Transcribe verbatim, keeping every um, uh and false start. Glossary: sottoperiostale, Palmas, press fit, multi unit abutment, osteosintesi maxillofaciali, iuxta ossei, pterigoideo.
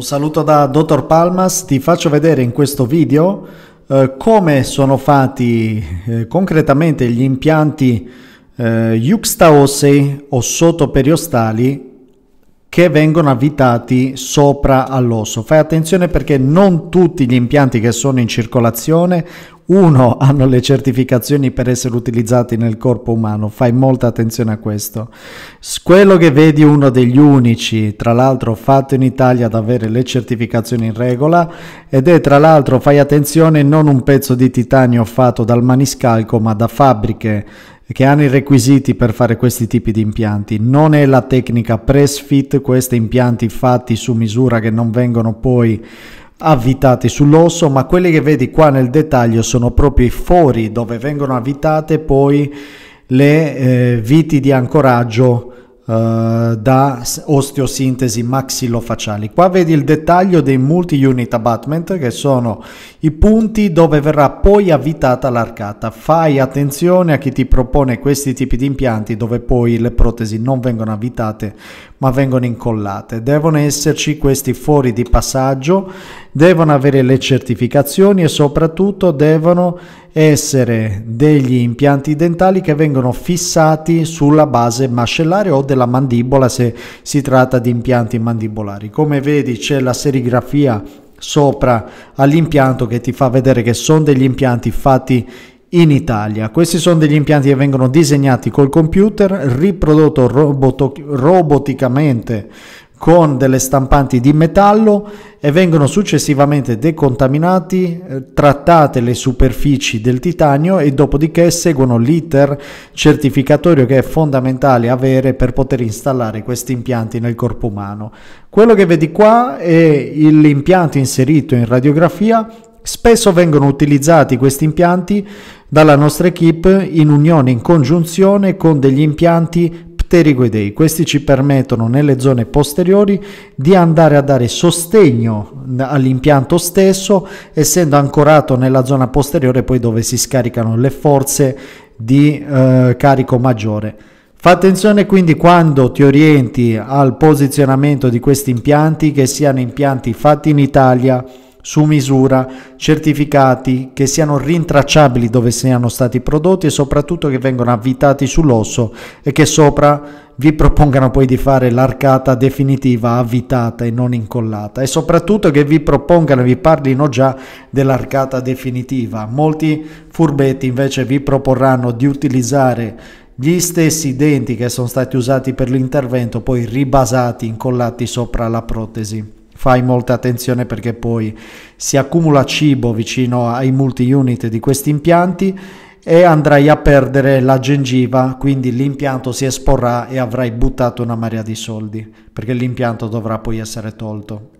Un saluto da dottor Palmas, ti faccio vedere in questo video eh, come sono fatti eh, concretamente gli impianti eh, iuxta ossei o sottoperiostali che vengono avvitati sopra all'osso. Fai attenzione perché non tutti gli impianti che sono in circolazione, uno, hanno le certificazioni per essere utilizzati nel corpo umano, fai molta attenzione a questo. Quello che vedi, uno degli unici, tra l'altro fatto in Italia, ad avere le certificazioni in regola, ed è tra l'altro, fai attenzione, non un pezzo di titanio fatto dal maniscalco ma da fabbriche che hanno i requisiti per fare questi tipi di impianti. Non è la tecnica press fit, questi impianti fatti su misura che non vengono poi avvitati sull'osso, ma quelli che vedi qua nel dettaglio sono proprio i fori dove vengono avvitate poi le eh, viti di ancoraggio eh, da osteosintesi maxillofaciali. Qua vedi il dettaglio dei multi unit abutment, che sono i punti dove verrà poi avvitata l'arcata. Fai attenzione a chi ti propone questi tipi di impianti dove poi le protesi non vengono avvitate ma vengono incollate. Devono esserci questi fori di passaggio, devono avere le certificazioni e soprattutto devono essere degli impianti dentali che vengono fissati sulla base mascellare o della mandibola se si tratta di impianti mandibolari. Come vedi c'è la serigrafia sopra all'impianto che ti fa vedere che sono degli impianti fatti in Italia. Questi sono degli impianti che vengono disegnati col computer, riprodotto roboto, roboticamente con delle stampanti di metallo, e vengono successivamente decontaminati, trattate le superfici del titanio e dopodiché seguono l'iter certificatorio che è fondamentale avere per poter installare questi impianti nel corpo umano. Quello che vedi qua è l'impianto inserito in radiografia. Spesso vengono utilizzati questi impianti dalla nostra equip in unione, in congiunzione con degli impianti pterigoidei. Questi ci permettono nelle zone posteriori di andare a dare sostegno all'impianto stesso, essendo ancorato nella zona posteriore poi dove si scaricano le forze di eh, carico maggiore. Fa attenzione quindi quando ti orienti al posizionamento di questi impianti, che siano impianti fatti in Italia, su misura, certificati, che siano rintracciabili dove siano stati prodotti e soprattutto che vengano avvitati sull'osso e che sopra vi propongano poi di fare l'arcata definitiva avvitata e non incollata, e soprattutto che vi propongano, vi parlino già dell'arcata definitiva. Molti furbetti invece vi proporranno di utilizzare gli stessi denti che sono stati usati per l'intervento, poi ribasati, incollati sopra la protesi. Fai molta attenzione perché poi si accumula cibo vicino ai multi-unit di questi impianti e andrai a perdere la gengiva, quindi l'impianto si esporrà e avrai buttato una marea di soldi perché l'impianto dovrà poi essere tolto.